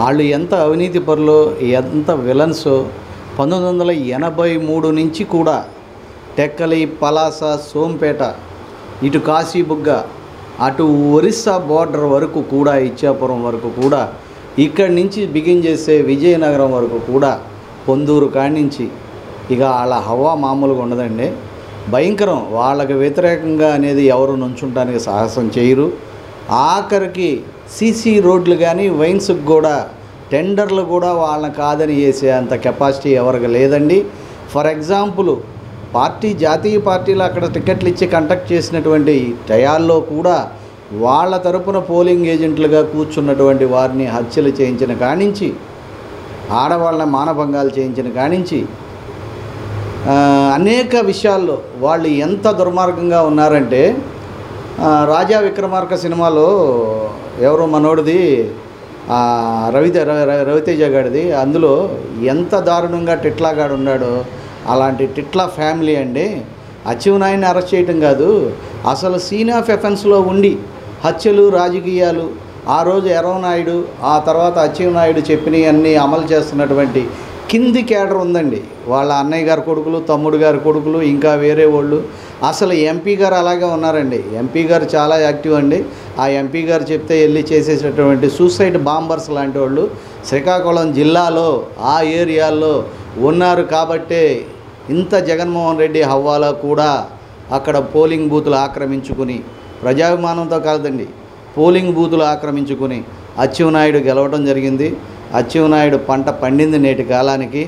వాళ్ళు ఎంత అవినీతి పరులో ఎంత విలన్స్ 1983 నుంచి కూడా టెక్కలి పలాస సోంపేట ఇటు కాశీబుగ్గ అటు ఒరిస్సా బోర్డర్ వరకు కూడా ఇచ్చాపురం వరకు కూడా ఇక్కడి నుంచి బిగిన్ చేసే విజయనగరం వరకు కూడా పొందూరు కాడి నుంచి ఇక వాళ్ళ హవా మామూలుగా ఉండదండి భయంకరం వాళ్ళకి వ్యతిరేకంగా అనేది ఎవరు నుంచుంటానికి సాహసం చేయరు ఆఖరికి సీసీ రోడ్లు కానీ వైన్స్ కూడా టెండర్లు కూడా వాళ్ళని కాదని చేసే అంత కెపాసిటీ ఎవరికి లేదండి ఫర్ ఎగ్జాంపుల్ పార్టీ జాతీయ పార్టీలు అక్కడ టికెట్లు ఇచ్చి కండక్ట్ చేసినటువంటి టయాల్లో కూడా వాళ్ళ తరపున పోలింగ్ ఏజెంట్లుగా కూర్చున్నటువంటి వారిని హత్యలు చేయించిన కానించి ఆడవాళ్ళని మానభంగాలు చేయించిన కానించి అనేక విషయాల్లో వాళ్ళు ఎంత దుర్మార్గంగా ఉన్నారంటే రాజా విక్రమార్క సినిమాలో ఎవరో మనోడిది రవితేజ గారిది అందులో ఎంత దారుణంగా టిట్లా గాడు ఉన్నాడో అలాంటి టిట్లా ఫ్యామిలీ అండి అచ్చెన్నాయుడిని అరెస్ట్ చేయటం కాదు అసలు సీన్ ఆఫ్ ఎఫెన్స్లో ఉండి హత్యలు రాజకీయాలు ఆ రోజు ఎర్రవనాయుడు ఆ తర్వాత అచ్చెన్నాయుడు చెప్పినవన్నీ అమలు చేస్తున్నటువంటి కింది కేడర్ ఉందండి వాళ్ళ అన్నయ్య గారి కొడుకులు తమ్ముడు గారి కొడుకులు ఇంకా వేరే వాళ్ళు అసలు ఎంపీ గారు అలాగే ఉన్నారండి ఎంపీ గారు చాలా యాక్టివ్ అండి ఆ ఎంపీ గారు చెప్తే వెళ్ళి చేసేటటువంటి సూసైడ్ బాంబర్స్ లాంటి వాళ్ళు శ్రీకాకుళం జిల్లాలో ఆ ఏరియాల్లో ఉన్నారు కాబట్టే ఇంత జగన్మోహన్ రెడ్డి హవ్వాలో కూడా అక్కడ పోలింగ్ బూతులు ఆక్రమించుకుని ప్రజాభిమానంతో కాదండి పోలింగ్ బూతులు ఆక్రమించుకుని అచ్చెన్నాయుడు గెలవడం జరిగింది అచ్చెన్నాయుడు పంట పండింది నేటి కాలానికి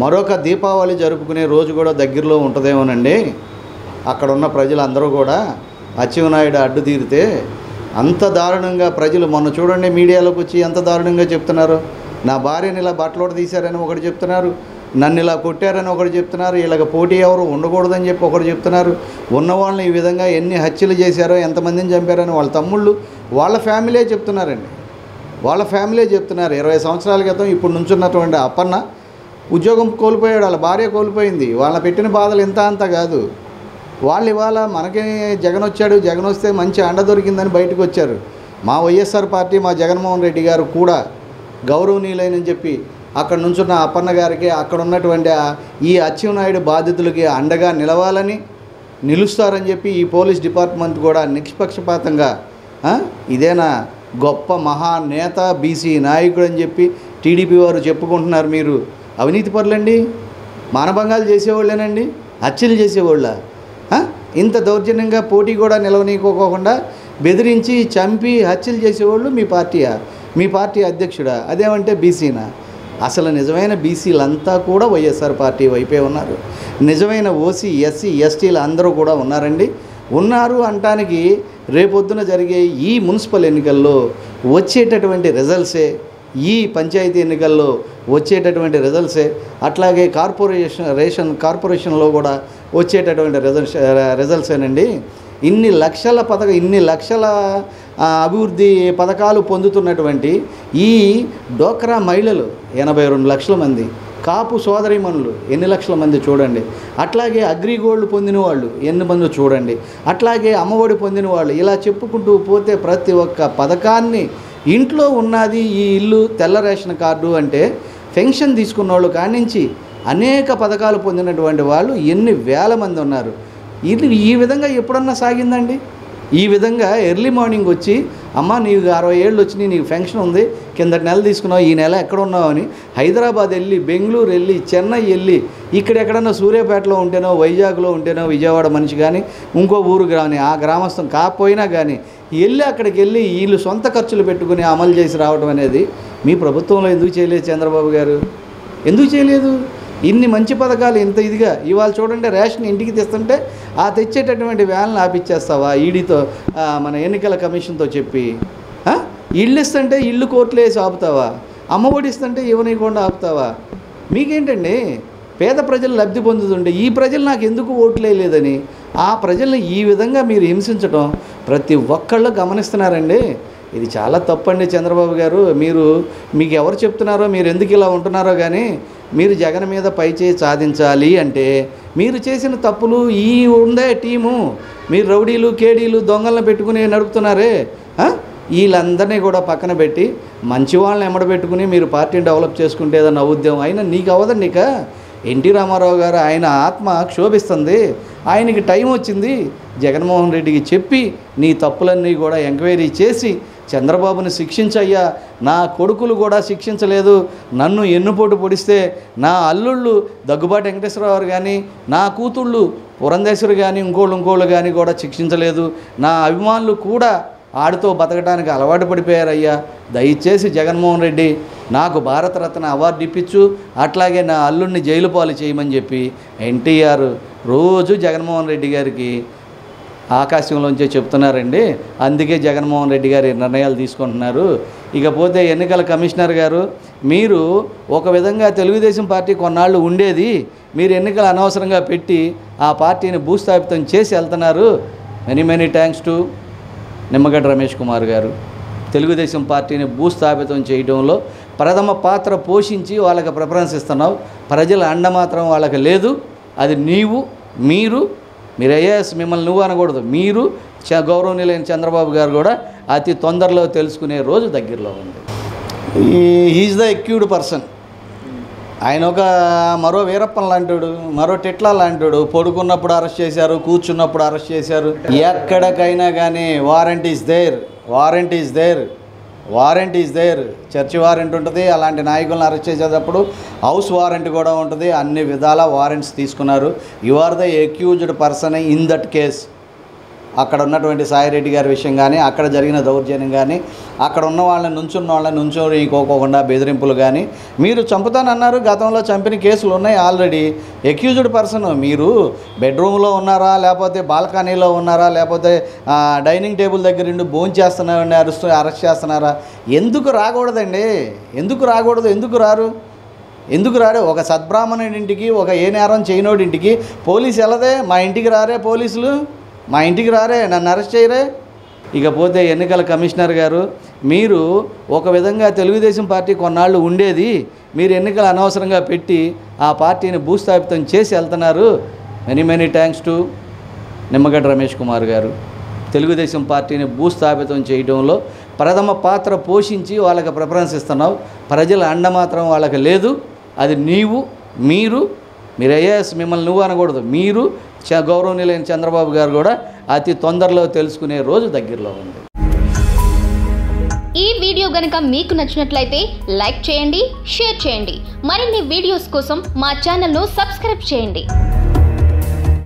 మరొక దీపావళి జరుపుకునే రోజు కూడా దగ్గరలో ఉంటుందేమోనండి అక్కడ ఉన్న ప్రజలందరూ కూడా అచ్చెన్నాయుడు అడ్డు తీరితే అంత దారుణంగా ప్రజలు మొన్న చూడండి మీడియాలోకి వచ్చి ఎంత దారుణంగా చెప్తున్నారు నా భార్యని ఇలా బట్టలోట తీశారని ఒకటి చెప్తున్నారు నన్ను ఇలా కొట్టారని ఒకటి చెప్తున్నారు ఇలాగ పోటీ ఎవరు ఉండకూడదని చెప్పి ఒకటి చెప్తున్నారు ఉన్నవాళ్ళని ఈ విధంగా ఎన్ని హత్యలు చేశారో ఎంతమందిని చంపారని వాళ్ళ తమ్ముళ్ళు వాళ్ళ ఫ్యామిలీయే చెప్తున్నారండి వాళ్ళ ఫ్యామిలీ చెప్తున్నారు 20 సంవత్సరాల క్రితం ఇప్పుడు నుంచున్నటువంటి అప్పన్న ఉద్యోగం కోల్పోయాడు వాళ్ళ భార్య కోల్పోయింది వాళ్ళ పెట్టిన బాధలు ఎంత అంత కాదు వాళ్ళు ఇవాళ మనకి జగన్ వచ్చాడు జగన్ వస్తే మంచి అండ దొరికిందని బయటకు వచ్చారు మా వైఎస్ఆర్ పార్టీ మా జగన్మోహన్ రెడ్డి గారు కూడా గౌరవనీయులైనని చెప్పి అక్కడ నుంచున్న అప్పన్న గారికి అక్కడ ఉన్నటువంటి ఈ అచ్చెన్నాయుడు బాధితులకి అండగా నిలవాలని నిలుస్తారని చెప్పి ఈ పోలీస్ డిపార్ట్మెంట్ కూడా నిష్పక్షపాతంగా ఇదేనా గొప్ప మహానేత బీసీ నాయకుడు అని చెప్పి టీడీపీ వారు చెప్పుకుంటున్నారు మీరు అవినీతి పరులండి మానభంగాలు చేసేవాళ్ళేనండి హత్యలు చేసేవాళ్ళ ఇంత దౌర్జన్యంగా పోటీ కూడా నిలవనీకోకుండా బెదిరించి చంపి హత్యలు చేసేవాళ్ళు మీ పార్టీ అధ్యక్షుడా అదేమంటే బీసీనా అసలు నిజమైన బీసీలంతా కూడా వైఎస్ఆర్ పార్టీ వైపే ఉన్నారు నిజమైన ఓసీ ఎస్సీ ఎస్టీలు అందరూ కూడా ఉన్నారండి ఉన్నారు అంటానికి రేపొద్దున జరిగే ఈ మున్సిపల్ ఎన్నికల్లో వచ్చేటటువంటి రిజల్ట్సే ఈ పంచాయతీ ఎన్నికల్లో వచ్చేటటువంటి రిజల్ట్సే అట్లాగే కార్పొరేషన్లో కూడా వచ్చేటటువంటి రిజల్ట్సేనండి ఇన్ని లక్షల అభివృద్ధి పథకాలు పొందుతున్నటువంటి ఈ డోక్రా మహిళలు 82 లక్షల మంది కాపు సోదరీమణులు ఎన్ని లక్షల మంది చూడండి అట్లాగే అగ్రిగోల్డ్ పొందిన వాళ్ళు ఎన్ని మంది చూడండి అట్లాగే అమ్మఒడి పొందిన వాళ్ళు ఇలా చెప్పుకుంటూ పోతే ప్రతి ఒక్క పథకాన్ని ఇంట్లో ఉన్నది ఈ ఇల్లు తెల్ల రేషన్ కార్డు అంటే పెన్షన్ తీసుకున్న వాళ్ళు కానించి అనేక పథకాలు పొందినటువంటి వాళ్ళు ఎన్ని వేల మంది ఉన్నారు ఇది ఈ విధంగా ఎప్పుడన్నా సాగిందండి ఈ విధంగా ఎర్లీ మార్నింగ్ వచ్చి అమ్మ నీకు 60 ఏళ్ళు వచ్చినాయి నీకు పెన్షన్ ఉంది కిందటి నెల తీసుకున్నావు ఈ నెల ఎక్కడ ఉన్నావు అని హైదరాబాద్ వెళ్ళి బెంగళూరు వెళ్ళి చెన్నై వెళ్ళి ఇక్కడెక్కడన్నా సూర్యాపేటలో ఉంటేనో వైజాగ్లో ఉంటేనో విజయవాడ మనిషి కానీ ఇంకో ఊరు కానీ ఆ గ్రామస్థం కాకపోయినా కానీ వెళ్ళి అక్కడికి వెళ్ళి వీళ్ళు సొంత ఖర్చులు పెట్టుకుని అమలు చేసి రావడం అనేది మీ ప్రభుత్వంలో ఎందుకు చేయలేదు చంద్రబాబు గారు ఎందుకు చేయలేదు ఇన్ని మంచి పథకాలు ఇంత ఇదిగా ఇవాళ చూడండి రేషన్ ఇంటికి తెస్తుంటే ఆ తెచ్చేటటువంటి వ్యాన్లు ఆపిచ్చేస్తావా ఈడీతో మన ఎన్నికల కమిషన్తో చెప్పి ఇళ్ళు ఇస్తుంటే ఇళ్ళు కోట్లు వేసి ఆపుతావా అమ్మఒడి ఇస్తుంటే ఇవ్వనీయకుండా ఆపుతావా మీకేంటండి పేద ప్రజలు లబ్ధి పొందుతుంటే ఈ ప్రజలు నాకు ఎందుకు ఓట్లేదని ఆ ప్రజల్ని ఈ విధంగా మీరు హింసించడం ప్రతి ఒక్కళ్ళు గమనిస్తున్నారండి ఇది చాలా తప్పండి చంద్రబాబు గారు మీకు ఎవరు చెప్తున్నారో మీరు ఎందుకు ఇలా ఉంటున్నారో కానీ మీరు జగన్ మీద పైచేయి సాధించాలి అంటే మీరు చేసిన తప్పులు ఈ ఉండే టీము మీరు రౌడీలు కేడీలు దొంగలను పెట్టుకుని నడుపుతున్నారే వీళ్ళందర్నీ కూడా పక్కన పెట్టి మంచి వాళ్ళని ఎమడబెట్టుకొని మీరు పార్టీని డెవలప్ చేసుకుంటే ఏదైనా ఉద్యోగం అయినా నీకు అవదండి. ఇక ఎన్టీ రామారావు గారు ఆయన ఆత్మ క్షోభిస్తుంది, ఆయనకి టైం వచ్చింది. జగన్మోహన్ రెడ్డికి చెప్పి నీ తప్పులన్నీ కూడా ఎంక్వైరీ చేసి చంద్రబాబుని శిక్షించయ్యా, నా కొడుకులు కూడా శిక్షించలేదు, నన్ను ఎన్నుపోటు పొడిస్తే నా అల్లుళ్ళు దగ్గుబాటి వెంకటేశ్వరరావు కానీ నా కూతుళ్ళు పురంధేశ్వరి కానీ ఇంకోళ్ళు కానీ కూడా శిక్షించలేదు, నా అభిమానులు కూడా ఆడితో బతకడానికి అలవాటు పడిపోయారయ్యా, దయచేసి జగన్మోహన్ రెడ్డి నాకు భారతరత్న అవార్డు ఇప్పించు, అట్లాగే నా అల్లుడిని జైలు పాలు చేయమని చెప్పి ఎన్టీఆర్ రోజు జగన్మోహన్ రెడ్డి గారికి ఆకాశంలోంచే చెప్తున్నారండి. అందుకే జగన్మోహన్ రెడ్డి గారు నిర్ణయాలు తీసుకుంటున్నారు. ఇకపోతే ఎన్నికల కమిషనర్ గారు, మీరు ఒక విధంగా తెలుగుదేశం పార్టీ కొన్నాళ్ళు ఉండేది మీరు ఎన్నికలు అనవసరంగా పెట్టి ఆ పార్టీని భూస్థాపితం చేసి వెళ్తున్నారు. Many many thanks to Nimmagadda Ramesh Kumar గారు. తెలుగుదేశం పార్టీని భూస్థాపితం చేయడంలో ప్రథమ పాత్ర పోషించి వాళ్ళకి ప్రిఫరెన్స్ ఇస్తున్నావు, ప్రజల అండ మాత్రం వాళ్ళకి లేదు. అది మీరు ఐఏఎస్, మిమ్మల్ని నువ్వు అనకూడదు, మీరు గౌరవనీయులైన చంద్రబాబు గారు కూడా అతి తొందరలో తెలుసుకునే రోజు దగ్గరలో ఉంది. He is the accused person. ఆయన ఒక మరో వీరప్పన్ లాంటివాడు, మరో టిట్లా లాంటివాడు. పడుకున్నప్పుడు అరెస్ట్ చేశారు, కూర్చున్నప్పుడు అరెస్ట్ చేశారు. ఎక్కడికైనా కానీ వారెంట్ ఈజ్ దేర్. చర్చి వారెంట్ ఉంటుంది, అలాంటి నాయకులను అరెస్ట్ చేసేటప్పుడు హౌస్ వారెంట్ కూడా ఉంటుంది. అన్ని విధాల వారెంట్స్ తీసుకున్నారు. You are the accused person in that case. అక్కడ ఉన్నటువంటి సాయిరెడ్డి గారి విషయం కానీ, అక్కడ జరిగిన దౌర్జన్యం కానీ, అక్కడ ఉన్న వాళ్ళని నుంచున్న వాళ్ళని ఇంకోకుండా బెదిరింపులు కానీ, మీరు చంపుతానన్నారు, గతంలో చంపిన కేసులు ఉన్నాయి ఆల్రెడీ. ఎక్యూజ్డ్ పర్సన్ మీరు బెడ్రూమ్లో ఉన్నారా, లేకపోతే బాల్కనీలో ఉన్నారా, లేకపోతే డైనింగ్ టేబుల్ దగ్గర నుండి భోజనం చేస్తున్నారని అరెస్ట్ చేస్తున్నారా? ఎందుకు రాకూడదండి? ఎందుకు రాడు? ఒక సద్బ్రాహ్మణుడి ఇంటికి, ఒక ఏ నేరం చేయనోడి ఇంటికి పోలీసు వెళ్ళదే. మా ఇంటికి రారే, నన్ను అరెస్ట్ చేయరే. ఇకపోతే ఎన్నికల కమిషనర్ గారు, మీరు ఒక విధంగా తెలుగుదేశం పార్టీ కొన్నాళ్ళు ఉండేది మీరు ఎన్నికలు అనవసరంగా పెట్టి ఆ పార్టీని భూస్థాపితం చేసి వెళ్తున్నారు. Many many thanks to Nimmagadda Ramesh Kumar గారు. తెలుగుదేశం పార్టీని భూస్థాపితం చేయడంలో ప్రథమ పాత్ర పోషించి వాళ్ళకి ప్రిఫరెన్స్ ఇస్తున్నావు, ప్రజల అండ మాత్రం వాళ్ళకి లేదు. అది మీరు ఐఏఎస్, మిమ్మల్ని నువ్వు అనకూడదు, మీరు గౌరవనీయులైన చంద్రబాబు గారు కూడా అతి తొందరలో తెలుసుకునే రోజు దగ్గరలో ఉంది. ఈ వీడియో గనుక మీకు నచ్చినట్లయితే లైక్ చేయండి, షేర్ చేయండి. మరిన్ని వీడియోస్ కోసం మా ఛానల్ను సబ్స్క్రైబ్ చేయండి.